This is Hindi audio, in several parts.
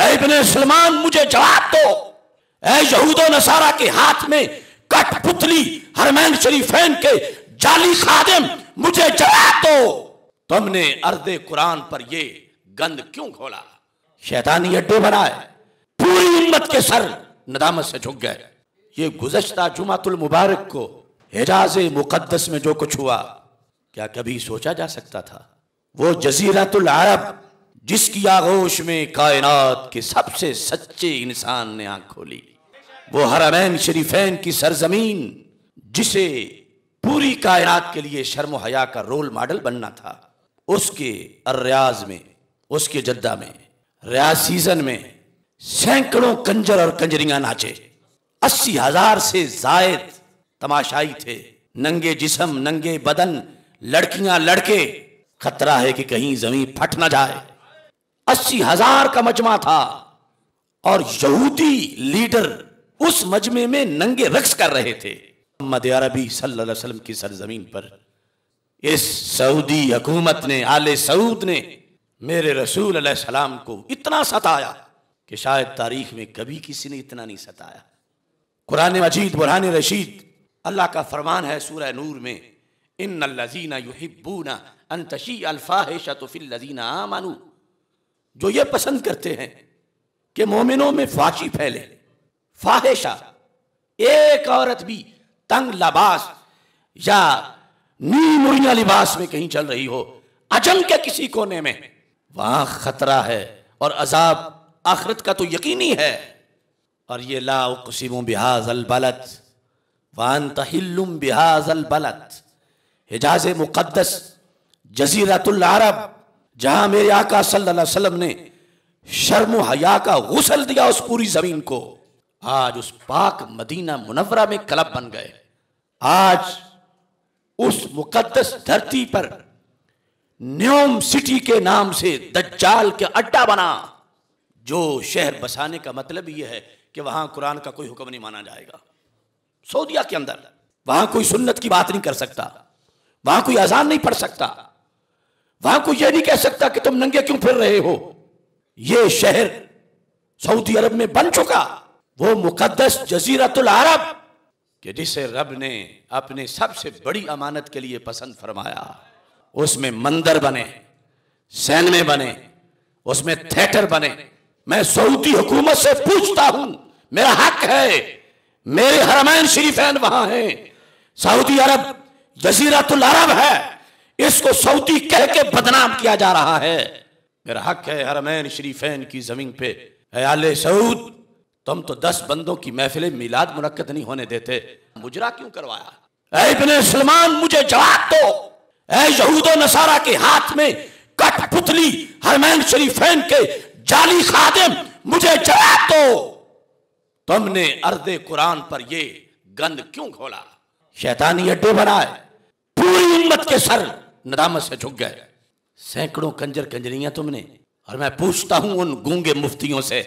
इब्ने सलमान मुझे जवाब दो, यहूदो नसारा के हाथ में कठपुतली हरमैन शरीफैन के जाली खादिम, मुझे जवाब दो, तुमने अर्दे कुरान पर यह गंद क्यों घोला? शैतानी अड्डे बनाए, पूरी उम्मत के सर नदामत से झुक गए। ये गुज़श्ता जुमातुल मुबारक को हिजाज़ मुकद्दस में जो कुछ हुआ, क्या कभी सोचा जा सकता था? वो जजीरातुल अरब जिसकी आगोश में कायनात के सबसे सच्चे इंसान ने आंख खोली, वो हरमैन शरीफैन की सरजमीन जिसे पूरी कायनात के लिए शर्म हया का रोल मॉडल बनना था, उसके अर्रियाज में, उसके जद्दा में रियाज सीजन में सैकड़ों कंजर और कंजरियां नाचे। 80,000 से जायद तमाशाई थे, नंगे जिस्म, नंगे बदन, लड़कियां, लड़के, खतरा है कि कहीं जमीन फट ना जाए। 80,000 का मजमा था और यहूदी लीडर उस मजमे में नंगे रक्स कर रहे थे। मोहम्मद अरबी सल्लल्लाहु अलैहि वसल्लम की सरजमीन पर इस सऊदी हुकूमत ने, आले सऊद ने मेरे रसूल अलैहि सलाम को इतना सताया कि शायद तारीख में कभी किसी ने इतना नहीं सताया। कुरान मजीद बुरहान रशीद, अल्लाह का फरमान है सूरह नूर में, इन्नल लज़ीना युहिब्बूना अन तशीअ अल फाहिशतु फिल लज़ीना आमनू, जो ये पसंद करते हैं कि मोमिनों में फाशी फैले। फाहिशा, एक औरत भी तंग लिबास या नीमुरिया लिबास में कहीं चल रही हो, अजम के किसी कोने में, वहां खतरा है और अजाब आखिरत का तो यकीनी है। और ये ला उक़सिमु बिहाज़ल बलद व अंत हिल्लुम बिहाज़ल बलद, हिजाज़ मुक़द्दस, जज़ीरतुल अरब, जहाँ मेरे आका सल्लल्लाहु अलैहि वसल्लम ने शर्म हया का गुसल दिया उस पूरी जमीन को, आज उस पाक मदीना मुनव्वरा में क्लब बन गए। आज उस मुक़द्दस धरती पर न्योम सिटी के नाम से दज्जाल के अड्डा बना, जो शहर बसाने का मतलब यह है कि वहां कुरान का कोई हुक्म नहीं माना जाएगा। सऊदीया के अंदर वहां कोई सुन्नत की बात नहीं कर सकता, वहां कोई अजान नहीं पढ़ सकता, वहां कोई यह नहीं कह सकता कि तुम नंगे क्यों फिर रहे हो। यह शहर सऊदी अरब में बन चुका, वो मुकद्दस जजीरतुल अरब कि जिसे रब ने अपने सबसे बड़ी अमानत के लिए पसंद फरमाया। उसमें मंदिर बने, सैनमे बने, उसमें थिएटर बने। मैं सऊदी हुकूमत से पूछता हूं, मेरा हक है, मेरे हरमैन शरीफैन वहां हैं, सऊदी अरब जजीरतुल अरब है, इसको सऊदी कह के बदनाम किया जा रहा है। मेरा हक है हरमैन शरीफैन की जमीन पे, है आले सऊद, तुम तो 10 बंदों की महफिल मिलाद मुनक्कद नहीं होने देते, मुजरा क्यों करवाया? इब्ने सलमान मुझे जवाब दो, यहूदो नसारा के हाथ में कठपुतली हरमैन शरीफैन के जाली खादिम, मुझे जवाब दो, तुमने अर्दे कुरान पर यह गंद क्यों घोला? शैतानी अड्डे बनाए, पूरी उम्मत के सर नदामत से झुक गए। सैकड़ों कंजर कंजरियां तुमने, और मैं पूछता हूं उन गूंगे मुफ्तियों से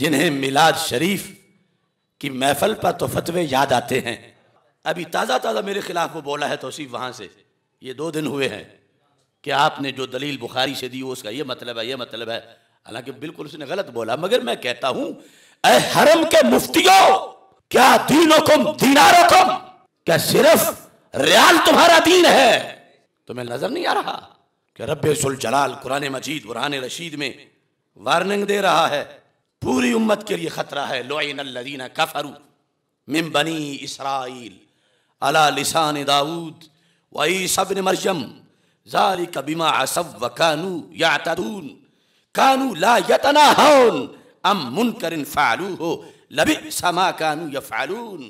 जिन्हें मिलाद शरीफ की महफल पर तो फतवे याद आते हैं। अभी ताज़ा ताज़ा मेरे खिलाफ वो बोला है तौसीफ वहां से, ये 2 दिन हुए हैं कि आपने जो दलील बुखारी से दी उसका ये मतलब है, ये मतलब है। हालांकि बिल्कुल उसने गलत बोला, मगर मैं कहता हूं, ऐ हरम के मुफ्तियों, क्या दीनुकुम दीनारुकुम, क्या सिर्फ रियाल तुम्हारा दीन है? तुम्हें नजर नहीं आ रहा कि रब्बे सुल जलाल कुरान मजीद बुरहान रशीद में वार्निंग दे रहा है, पूरी उम्मत के लिए खतरा है। लुईन अल्लज़ीना कफरू मिन बनी इसराइल अला लिसान दाऊद व ईसा इब्न मरयम ज़ालिका बिमा असव व कानू यातदून कानू ला यतनाहौन अम मुनकरिन फ़अलूहु लबिस मा कानू यफ़अलून।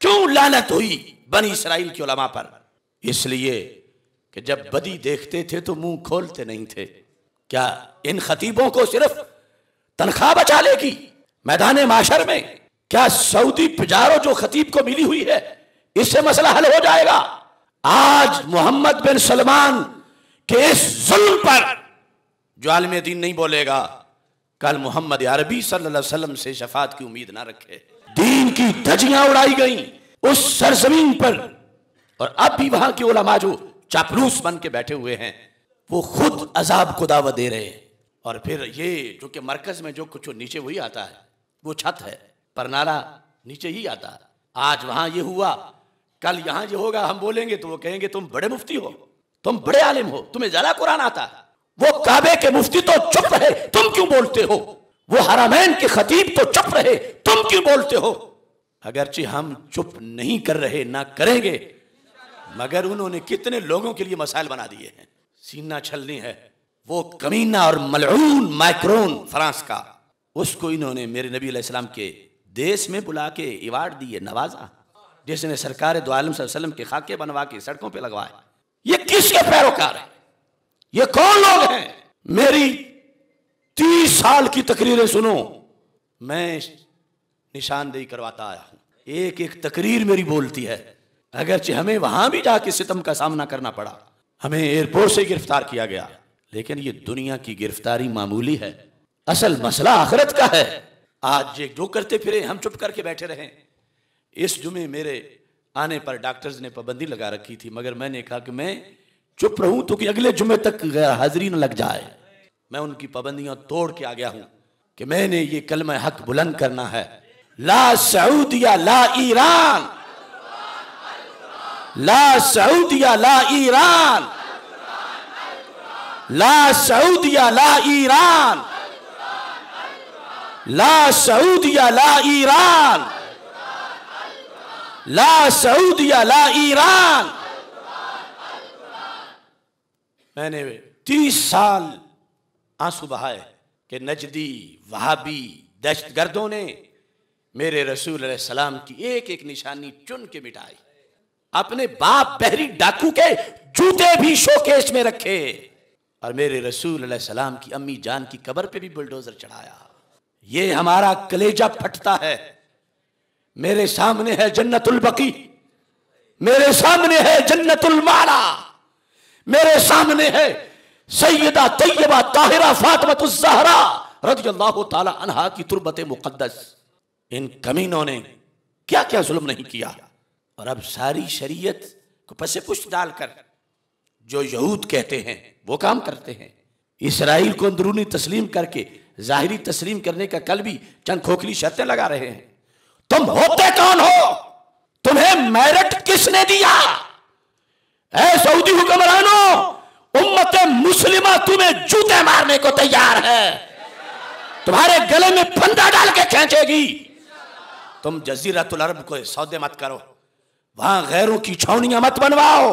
क्यों लानत हुई बनी इसराइल के उलमा पर? इसलिए कि जब बदी देखते थे तो मुंह खोलते नहीं थे। क्या इन खतीबों को सिर्फ तनख्वाह बचा लेगी मैदान माशर में? क्या सऊदी पिजारो जो खतीब को मिली हुई है, इससे मसला हल हो जाएगा? आज मोहम्मद बिन सलमान के इस जुल्म पर जो आलिम दीन नहीं बोलेगा, कल मोहम्मद अरबी सल्लल्लाहु अलैहि वसल्लम से शफात की उम्मीद ना रखे। दीन की धज्जियां उड़ाई गई उस सरजमीन पर, और अब भी वहां के उलमा जो चापलूस बन के बैठे हुए हैं, वो खुद अजाब को दावा दे रहे हैं और फिर ये जो कि मरकज़ में जो कुछ नीचे वही आता है, वो छत है, परनारा नीचे ही आता है। आज वहाँ ये हुआ, कल यहाँ ये होगा, हम बोलेंगे तो वो कहेंगे तुम बड़े मुफ्ती हो, तुम बड़े आलिम हो, तुम्हें ज़्यादा कुरान आता है। वो काबे के मुफ्ती तो चुप रहे, तुम क्यों बोलते हो? वो हरामैन के खतीब तो चुप रहे, तुम क्यों बोलते हो? अगरचे हम चुप नहीं कर रहे, ना करेंगे, मगर उन्होंने कितने लोगों के लिए मसाइल बना दिए हैं। सीना छलनी है, वो कमीना और मलऊन मैक्रोन फ्रांस का, उसको इन्होंने मेरे नबी अलैहिस्सलाम के देश में बुला के अवार्ड दिए, नवाजा, जिसने सरकार दो आलम सल्लल्लाहु अलैहि वसल्लम के खाके बनवा के सड़कों पे लगवाए। ये किसके पैरोकार है? ये कौन लोग हैं? मेरी 30 साल की तकरीरें सुनो, मैं निशानदेही करवाता आया हूँ, एक एक तकरीर मेरी बोलती है। अगरचे हमें वहाँ भी जाके सितम का सामना करना पड़ा, हमें एयरपोर्ट से गिरफ्तार किया गया, लेकिन ये दुनिया की गिरफ्तारी मामूली है, असल मसला आखिरत का है। आज ये जो करते फिरे, हम चुप करके बैठे रहे। इस जुमे मेरे आने पर डॉक्टर्स ने पाबंदी लगा रखी थी, मगर मैंने कहा कि मैं चुप रहूं तो कि अगले जुमे तक गैर हाजिरी न लग जाए। मैं उनकी पाबंदियां तोड़ के आ गया हूं कि मैंने ये कलमा हक बुलंद करना है, ला सऊदिया ला ईरान, ला सऊदिया ला ईरान, ला सऊदिया ला ईरान, ला सऊदिया ला ईरान, ला सऊदिया ला ईरान। मैंने 30 साल आंसू बहाए कि नजदी वहाबी दहशतगर्दों ने मेरे रसूल अलैहिस्सलाम की एक एक निशानी चुन के मिटाई, अपने बाप बहरी डाकू के जूते भी शोकेस में रखे, और मेरे रसूल अलैहिस्सलाम की अम्मी जान की कब्र पे भी बुलडोजर चढ़ाया। ये हमारा कलेजा फटता है। मेरे सामने है जन्नतुल बकी, मेरे सामने है जन्नतुल माला, मेरे सामने है सैयदा तैयबा ताहिरा फातिमातुज़ ज़हरा रज़ियल्लाहु ताला अन्हा की तुरबत मुक़द्दस। इन कमीनों ने क्या क्या जुल्म नहीं किया, और अब सारी शरीयत को पसे पुष्ट डालकर जो यहूद कहते हैं वो काम करते हैं। इसराइल को अंदरूनी तस्लीम करके ज़ाहिरी तस्लीम करने का कल भी चंद खोखली शर्तें लगा रहे हैं। तुम होते कौन हो? तुम्हें मेरिट किसने दिया? ऐ सऊदी हुक्मरानों, उम्मत मुस्लिमा तुम्हें जूते मारने को तैयार है, तुम्हारे गले में फंदा डाल के खींचेगी। तुम जजीरतुल अरब को सौदे मत करो, वहां गैरों की छावनियां मत बनवाओ,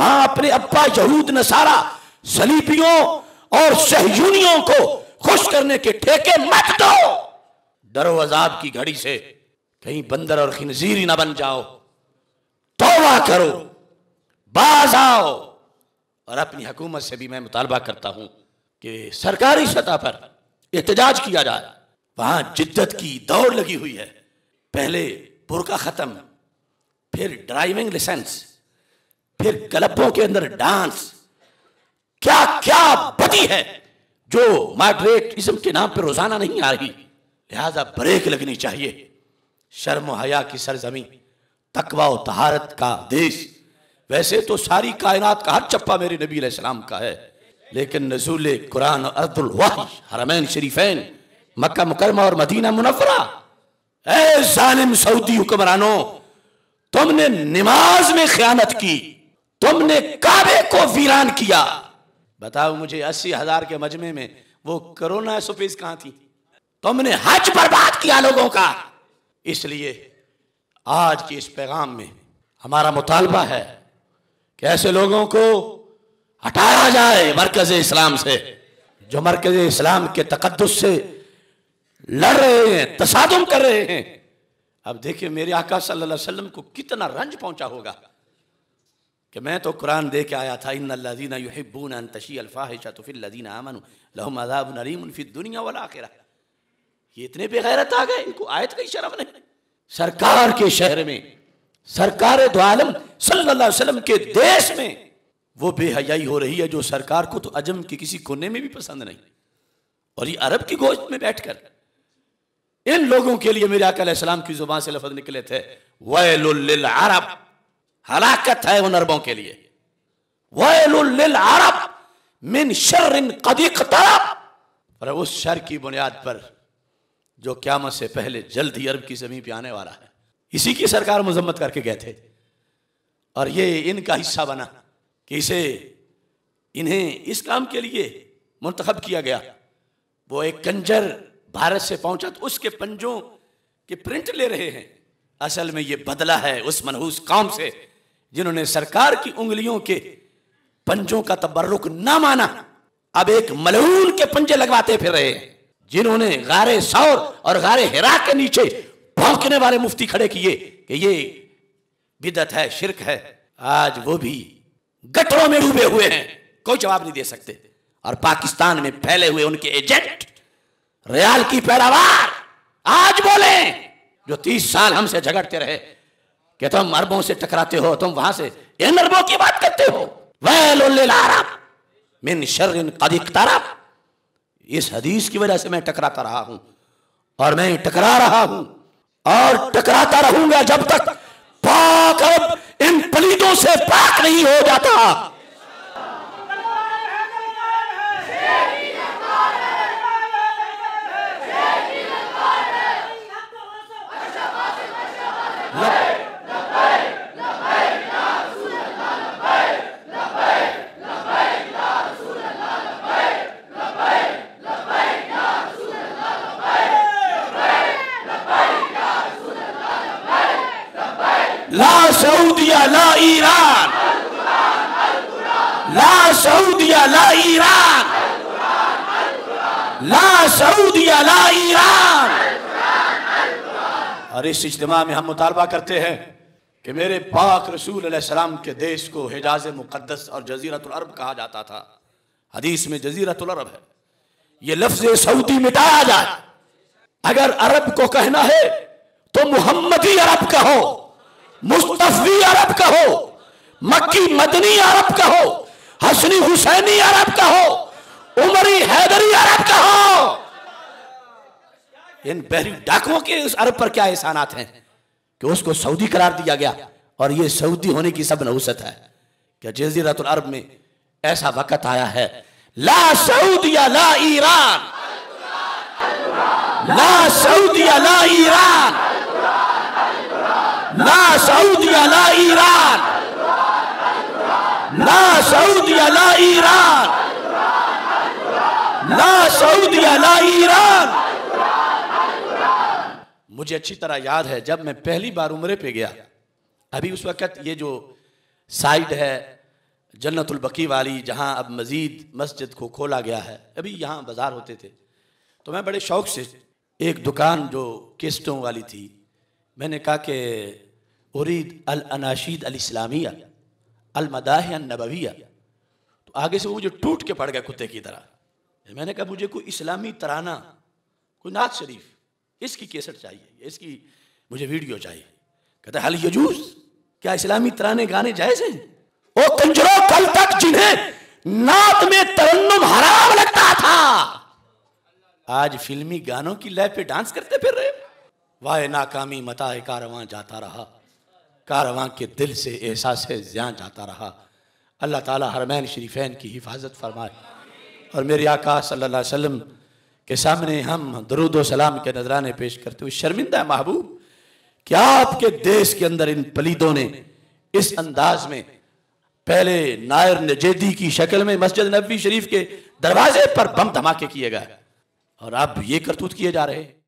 वहां अपने अब्बा यहूद नसारा सलीबियों और सहयूनियों को खुश करने के ठेके मत दो। डरो अजाब की घड़ी से, कहीं बंदर और खिनजीर ही ना बन जाओ। तौबा करो, बाज आओ, और अपनी हुकूमत से भी मैं मुतालबा करता हूँ कि सरकारी सतह पर एहतजाज किया जाए। वहाँ जिद्दत की दौड़ लगी हुई है, पहले बुरका ख़त्म, फिर ड्राइविंग लाइसेंस, फिर क्लबों के अंदर डांस, क्या क्या बदी है जो मॉडरेट इस्म के नाम पर रोज़ाना नहीं आ रही। लिहाजा ब्रेक लगनी चाहिए। शर्म व हया की सरजमी, तकवा व तहारत का देश। वैसे तो सारी कायनात का हर चप्पा मेरे नबी अलैहिस्सलाम का है, लेकिन नज़ूले कुरान और अर्दुल वही हरमैन शरीफैन मक्का मुकरमा और मदीना मुनव्वरा। ऐ जालिम सऊदी हुक्मरानों, तुमने नमाज में ख़यानत की, तुमने काबे को वीरान किया। बताओ मुझे, 80,000 के मजमे में वो कोरोना सफीस कहाँ थी? तुमने हज बर्बाद किया लोगों का। इसलिए आज के इस पैगाम में हमारा मुतालबा है कैसे लोगों को हटाया जाए मरकज इस्लाम से, जो मरकज इस्लाम के तकद्दुस से लड़ रहे हैं, तसादुम कर रहे हैं। अब देखिए मेरे आका सल्लल्लाहु अलैहि वसल्लम को कितना रंज पहुंचा होगा कि मैं तो कुरान दे के आया था, इन्नल्लज़ीना युहिब्बूना अन तशीअल फ़ाहिशतु फ़िल्लज़ीना आमनू लहुम अज़ाबुन अलीमुन फ़िद्दुनिया वल आखिरह। ये इतने बेगैरत आ गए, इनको आयत की शर्म नहीं। सरकार के शहर में, सरकार दो आलम सल्लल्लाहु अलैहि वसल्लम के देश में वो बेहयाई हो रही है जो सरकार को तो अजम के किसी कोने में भी पसंद नहीं, और ये अरब की गोश्त में बैठकर इन लोगों के लिए मेरे आका अलैहिस्सलाम की जुबान से लफ्ज निकले थे, वैलुल लिल अरब, हलाकत है उन अरबों के लिए, वैलुल लिल अरब मिन शर्रिन कद इक़्तरब, और उस शर की बुनियाद पर जो क़यामत से पहले जल्द ही अरब की ज़मीन पर आने वाला है। इसी की सरकार मजम्मत करके गए थे और ये इनका हिस्सा बना कि इसे इन्हें इस काम के लिए मुंतखब किया गया। वो एक कंजर भारत से पहुंचा तो उसके पंजों के प्रिंट ले रहे हैं। असल में ये बदला है उस मनहूस कौम से जिन्होंने सरकार की उंगलियों के पंजों का तबर्रुक ना माना, अब एक मलून के पंजे लगवाते फिर रहे हैं। जिन्होंने गारे सौर और गारे हिरा के नीचे भौंकने वाले मुफ्ती खड़े किए कि ये बिदत है, शिरक है, आज वो भी गटरों में डूबे हुए हैं, कोई जवाब नहीं दे सकते। और पाकिस्तान में फैले हुए उनके एजेंट रियाल की पैदावार आज बोले, जो 30 साल हमसे झगड़ते रहे कि तुम अरबों से टकराते हो, तुम वहां से इन अरबों की बात करते हो। वैल अरब मिन शर्रिन कद इक़्तरब, इस हदीस की वजह से मैं टकराता रहा हूं और मैं टकरा रहा हूं और टकराता रहूंगा जब तक पाक अब इन पलीदों से पाक नहीं हो जाता। ला सऊदिया ला ईरान, ला सऊदिया ला ईरान, ला सऊदिया ला ईरान। और इस इज्तिमा में हम मुतालबा करते हैं कि मेरे पाक रसूल अलैहि सलाम के देश को हिजाज मुकद्दस और जजीरतुल अरब कहा जाता था। हदीस में जजीरतुल अरब है, ये लफ्ज सऊदी मिटाया जाए। अगर अरब को कहना है तो मुहम्मदी अरब कहो, मुस्तफी अरब कहो, मक्की मदनी अरब कहो, हसनी हुसैनी अरब कहो, उमरी हैदरी अरब कहो। इन बहरी डाकुओं के उस अरब पर क्या एहसानात हैं कि उसको सऊदी करार दिया गया। और ये सऊदी होने की सब नहुसत है कि जजीरतुल अरब में ऐसा वक्त आया है। ला सऊदिया ला ईरान, ला सऊदिया ला ईरान, ला सऊदिया ला ईरान, ला सऊदिया ला ईरान, ला सऊदिया ला ईरान। मुझे अच्छी तरह याद है जब मैं पहली बार उम्रे पे गया, अभी उस वक़्त ये जो साइड है जन्नतुल बकी वाली, जहाँ अब मजीद मस्जिद को खोला गया है, अभी यहाँ बाजार होते थे, तो मैं बड़े शौक़ से एक दुकान जो किस्टों वाली थी, मैंने कहा कि उरीद अल अनाशीद अल इस्लामिया अल मदाह अन नबविया, तो आगे से वो मुझे टूट के पड़ गया कुत्ते की तरह। मैंने कहा मुझे कोई इस्लामी तराना, कोई नात शरीफ, इसकी कैसेट चाहिए, इसकी मुझे वीडियो चाहिए। कहता हल यजूज, क्या इस्लामी तराने गाने जायज़ हैं? ओ कंजरों, कल तक जिन्हें नात में तरन्नुम हराम लगता था, आज फिल्मी गानों की लय पे डांस करते फिर रहे। वाह नाकामी मताए कारवां जाता रहा, कारवां के दिल से एहसास ज़ियाँ जाता रहा। अल्लाह ताला हरमैन शरीफैन की हिफाजत फरमाए। और मेरे आका सल्लल्लाहु अलैहि वसल्लम के सामने हम दरूद व सलाम के नजराने पेश करते हुए शर्मिंदा है महबूब कि आपके देश के अंदर इन पलीदों ने इस अंदाज में पहले नायर नजेदी की शक्ल में मस्जिद नबवी शरीफ के दरवाजे पर बम धमाके किए गए और अब ये करतूत किए जा रहे हैं।